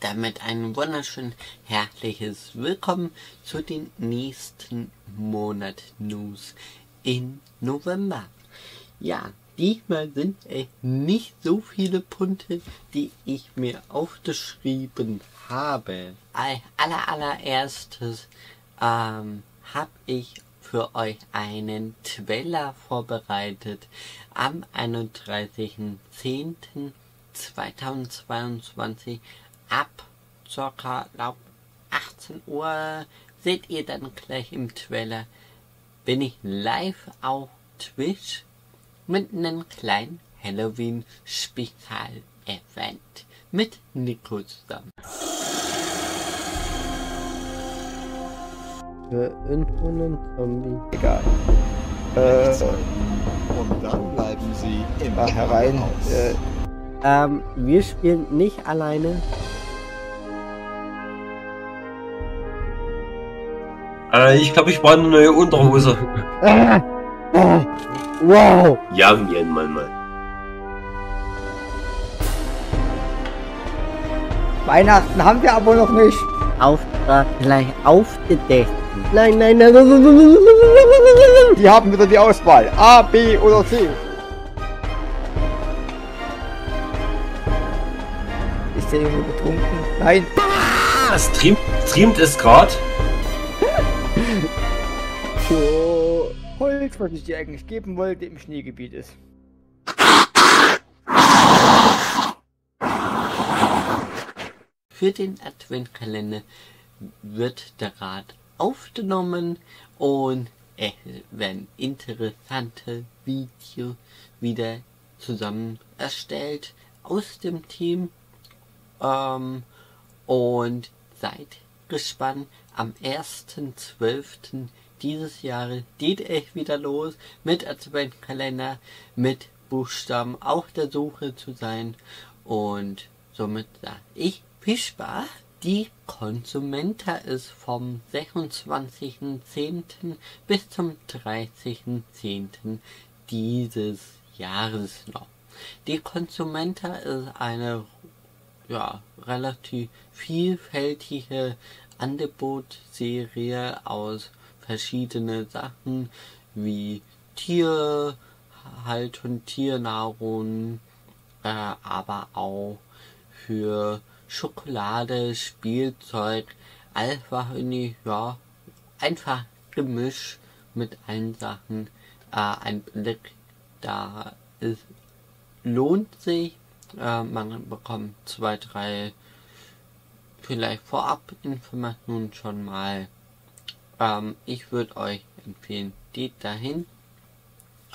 Damit ein wunderschön herzliches Willkommen zu den nächsten Monatsnews in November. Ja, diesmal sind es nicht so viele Punkte, die ich mir aufgeschrieben habe. Als allererstes habe ich für euch einen Trailer vorbereitet. Am 31.10.2022 ab ca. 18 Uhr seht ihr dann gleich im Trailer, bin ich live auf Twitch mit einem kleinen Halloween-Spezial-Event mit Nico Stamm. Irgendwo einen Zombie. Egal. Und dann bleiben sie immer herein. Wir spielen nicht alleine. Ich glaube, ich brauche eine neue Unterhose. Wow! Jagen wir einmal mal. Weihnachten haben wir aber noch nicht. Auftrag gleich aufgedeckt. Nein, nein, nein, nein. Die haben wieder die Auswahl. A, B oder C. Ist der Junge betrunken? Nein. Streamt es gerade? So, Holz, was ich dir eigentlich geben wollte, im Schneegebiet ist. Für den Adventkalender wird der Rat aufgenommen und es werden interessante Videos wieder zusammen erstellt aus dem Team. Und seid gespannt, am 1.12. dieses Jahres geht es wieder los mit Adventkalender, mit Buchstaben auf der Suche zu sein, und somit sage ich viel Spaß. Die Konsumenta ist vom 26.10. bis zum 30.10. dieses Jahres noch. Die Konsumenta ist eine relativ vielfältige Angebotsserie aus verschiedenen Sachen wie Tierhaltung, Tiernahrung, aber auch für Schokolade, Spielzeug, einfach einfach Gemisch mit allen Sachen. Ein Blick da ist, lohnt sich. Man bekommt 2, 3 vielleicht Vorabinformationen schon mal. Ich würde euch empfehlen, geht dahin.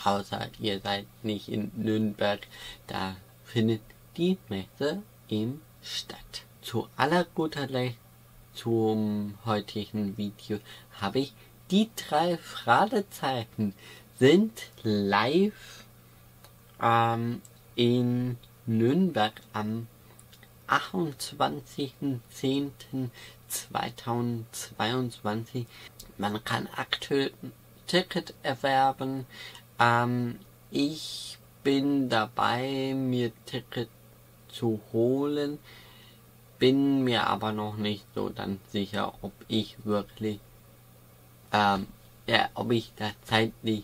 Außer ihr seid nicht in Nürnberg, da findet die Messe im Stadt. Zu aller guter Letzt zum heutigen Video habe ich die 3 Fragezeichen sind live in Nürnberg am 28.10.2022. Man kann aktuell ein Ticket erwerben. Ich bin dabei, mir Ticket zu holen, bin mir aber noch nicht so ganz sicher, ob ich wirklich, ob ich das zeitlich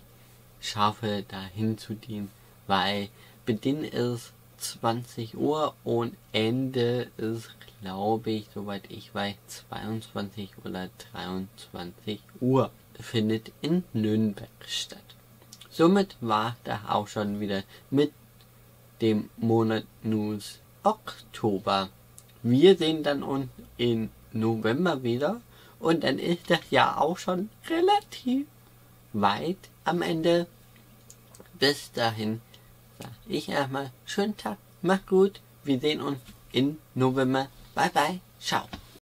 schaffe, dahin zu gehen, weil Beginn ist 20 Uhr und Ende ist, glaube ich, soweit ich weiß, 22 oder 23 Uhr. Findet in Nürnberg statt. Somit war das auch schon wieder mit dem Monatsnews Oktober. Wir sehen dann uns in November wieder und dann ist das Jahr auch schon relativ weit am Ende. Bis dahin sage ich erstmal schönen Tag, macht gut, wir sehen uns in November. Bye bye, ciao.